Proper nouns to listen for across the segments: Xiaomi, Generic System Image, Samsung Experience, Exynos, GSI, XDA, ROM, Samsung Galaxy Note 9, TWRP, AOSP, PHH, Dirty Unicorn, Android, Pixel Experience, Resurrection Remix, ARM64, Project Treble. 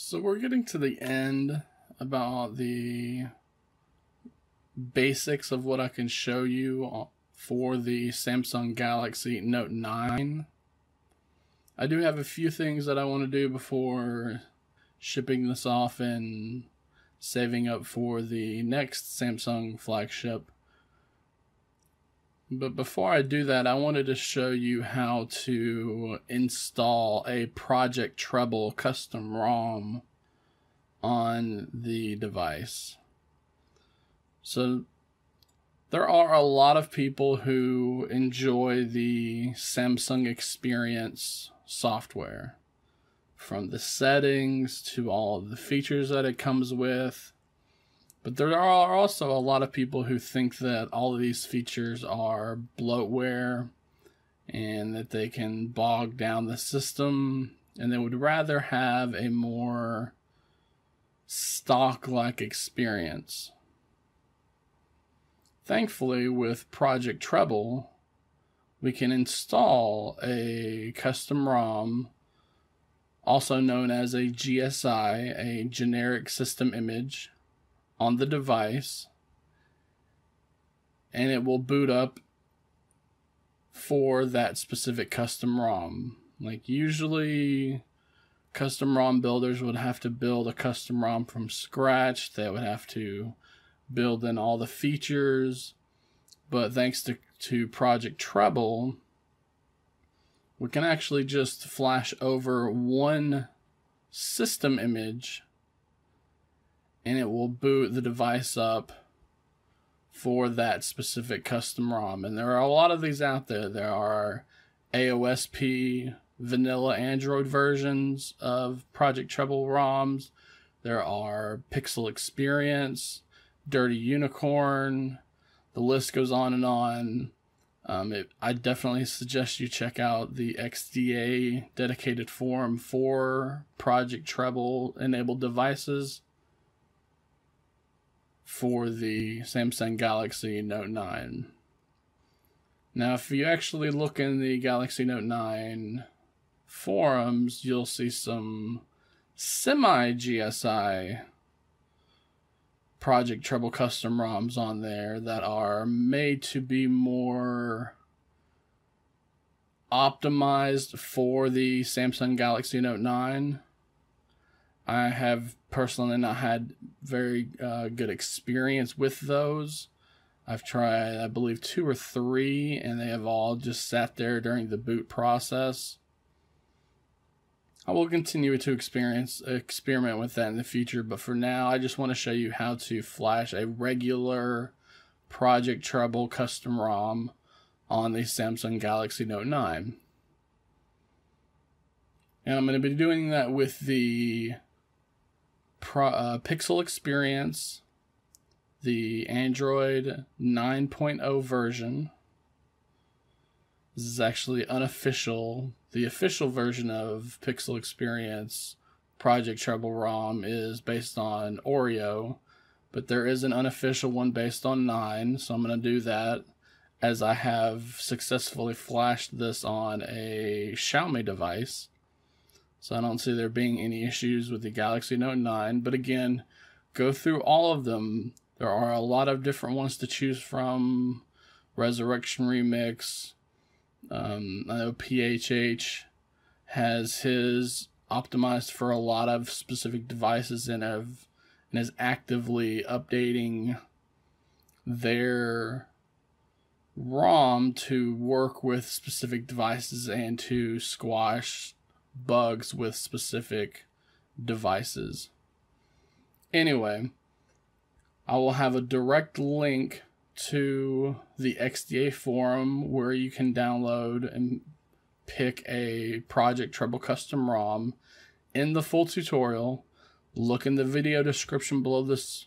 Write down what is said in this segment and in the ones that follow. So we're getting to the end about the basics of what I can show you for the Samsung Galaxy Note 9. I do have a few things that I want to do before shipping this off and saving up for the next Samsung flagship. But before I do that, I wanted to show you how to install a Project Treble custom ROM on the device. So there are a lot of people who enjoy the Samsung Experience software, from the settings to all of the features that it comes with. But there are also a lot of people who think that all of these features are bloatware and that they can bog down the system, and they would rather have a more stock-like experience. Thankfully, with Project Treble, we can install a custom ROM, also known as a GSI, a generic system image, on the device, and it will boot up for that specific custom ROM. Like, usually custom ROM builders would have to build a custom ROM from scratch. They would have to build in all the features, but thanks to Project Treble, we can actually just flash over one system image and it will boot the device up for that specific custom ROM. And there are a lot of these out there. There are AOSP vanilla Android versions of Project Treble ROMs. There are Pixel Experience, Dirty Unicorn. The list goes on and on. I definitely suggest you check out the XDA dedicated forum for Project Treble enabled devices for the Samsung Galaxy Note 9. Now, if you actually look in the Galaxy Note 9 forums, you'll see some semi-GSI Project Treble custom ROMs on there that are made to be more optimized for the Samsung Galaxy Note 9. I have personally not had very good experience with those. I've tried, I believe, 2 or 3, and they have all just sat there during the boot process. I will continue to experiment with that in the future, but for now, I just want to show you how to flash a regular Project Treble custom ROM on the Samsung Galaxy Note 9. And I'm going to be doing that with the Pixel Experience, the Android 9.0 version. This is actually unofficial. The official version of Pixel Experience Project Treble ROM is based on Oreo, but there is an unofficial one based on 9, so I'm going to do that, as I have successfully flashed this on a Xiaomi device. So I don't see there being any issues with the Galaxy Note 9, but again, go through all of them. There are a lot of different ones to choose from. Resurrection Remix. I know PHH has his optimized for a lot of specific devices and is actively updating their ROM to work with specific devices and to squash bugs with specific devices. Anyway, I will have a direct link to the XDA forum where you can download and pick a Project Treble custom ROM in the full tutorial. Look in the video description below this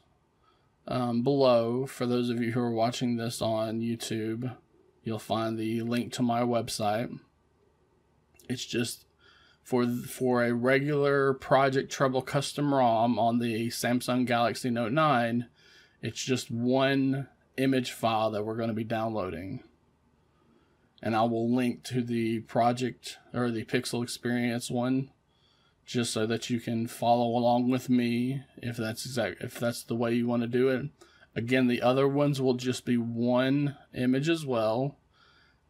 for those of you who are watching this on YouTube. You'll find the link to my website. It's just for a regular Project Treble custom ROM on the Samsung Galaxy Note 9, it's just one image file that we're going to be downloading. And I will link to the Pixel Experience one just so that you can follow along with me if that's the way you want to do it. Again, the other ones will just be one image as well,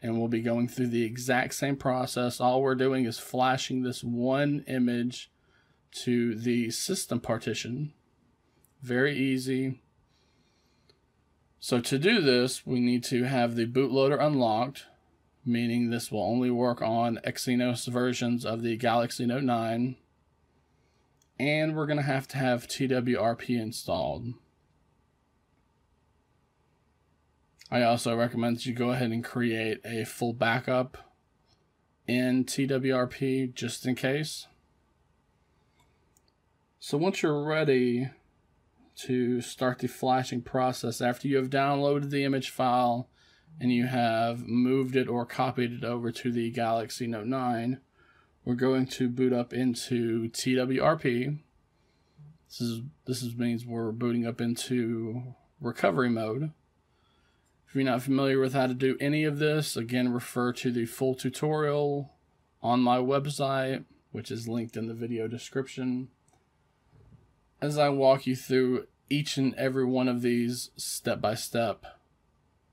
and we'll be going through the exact same process. All we're doing is flashing this one image to the system partition. Very easy. So to do this, we need to have the bootloader unlocked, meaning this will only work on Exynos versions of the Galaxy Note 9. And we're going to have TWRP installed. I also recommend that you go ahead and create a full backup in TWRP just in case. So once you're ready to start the flashing process, after you have downloaded the image file and you have moved it or copied it over to the Galaxy Note 9, we're going to boot up into TWRP. This means we're booting up into recovery mode. If you're not familiar with how to do any of this, again, refer to the full tutorial on my website, which is linked in the video description, as I walk you through each and every one of these step by step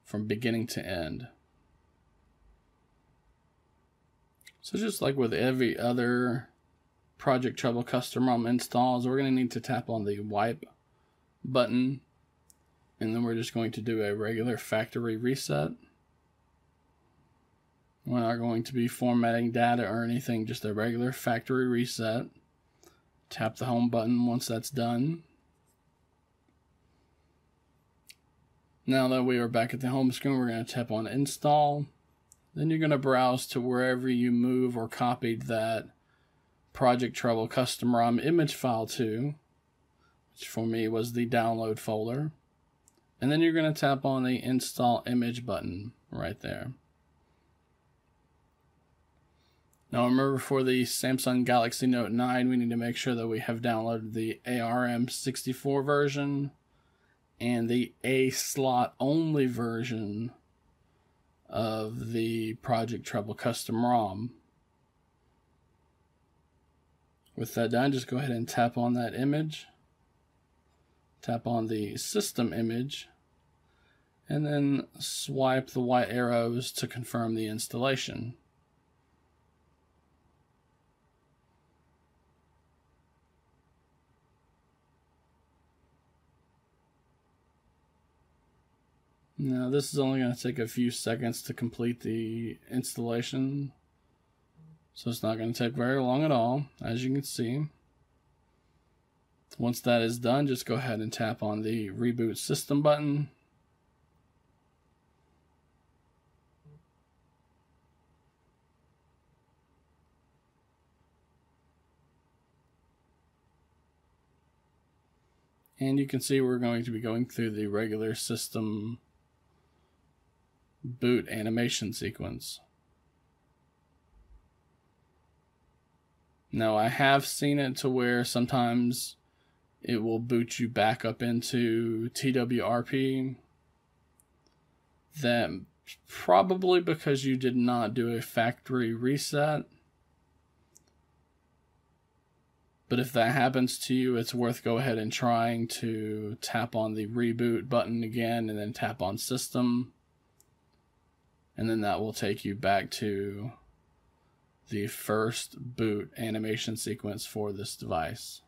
from beginning to end. So just like with every other Project Treble custom ROM installs, we're going to need to tap on the wipe button. And then we're just going to do a regular factory reset. We're not going to be formatting data or anything, just a regular factory reset. Tap the home button once that's done. Now that we are back at the home screen, we're going to tap on install. Then you're going to browse to wherever you move or copied that Project Treble custom ROM image file to, which for me was the download folder. And then you're going to tap on the Install Image button right there. Now remember, for the Samsung Galaxy Note 9, we need to make sure that we have downloaded the ARM64 version and the A-slot only version of the Project Treble Custom ROM. With that done, just go ahead and tap on that image. Tap on the system image and then swipe the white arrows to confirm the installation. Now this is only going to take a few seconds to complete the installation, so it's not going to take very long at all, as you can see. Once that is done, just go ahead and tap on the Reboot System button. And you can see we're going to be going through the regular system boot animation sequence. Now I have seen it to where sometimes it will boot you back up into TWRP. That's probably because you did not do a factory reset. But if that happens to you, it's worth go ahead and trying to tap on the Reboot button again and then tap on System. And then that will take you back to the first boot animation sequence for this device.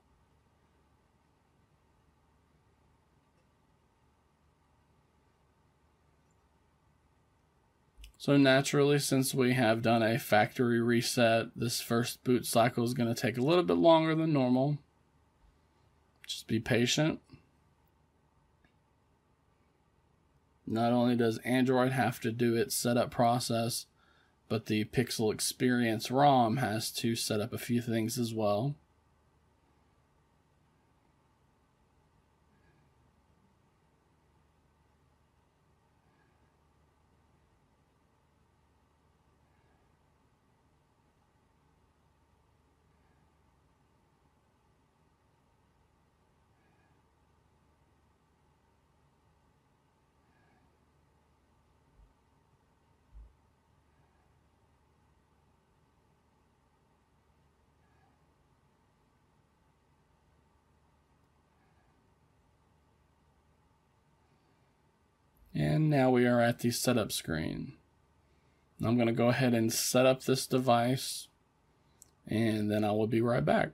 So naturally, since we have done a factory reset, this first boot cycle is going to take a little bit longer than normal. Just be patient. Not only does Android have to do its setup process, but the Pixel Experience ROM has to set up a few things as well. And now we are at the setup screen. I'm going to go ahead and set up this device, and then I will be right back.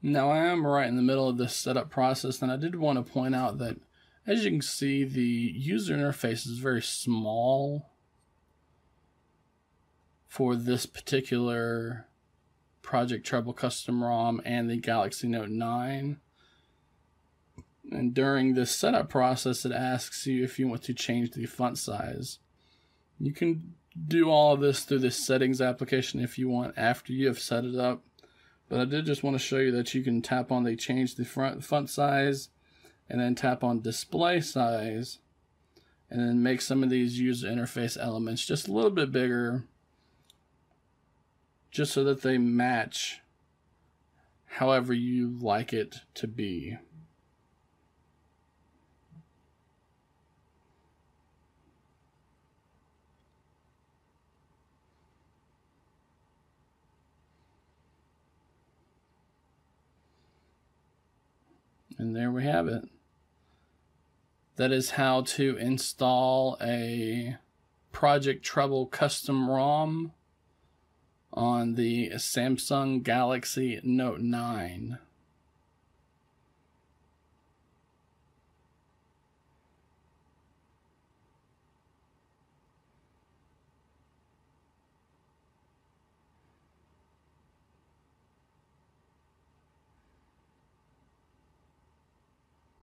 Now I am right in the middle of this setup process, and I did want to point out that as you can see, the user interface is very small for this particular Project Treble Custom ROM and the Galaxy Note 9. And during this setup process, it asks you if you want to change the font size. You can do all of this through the settings application if you want after you have set it up. But I did just want to show you that you can tap on the change the font size, and then tap on display size, and then make some of these user interface elements just a little bit bigger, just so that they match however you like it to be. And there we have it. That is how to install a Project Treble Custom ROM on the Samsung Galaxy Note 9.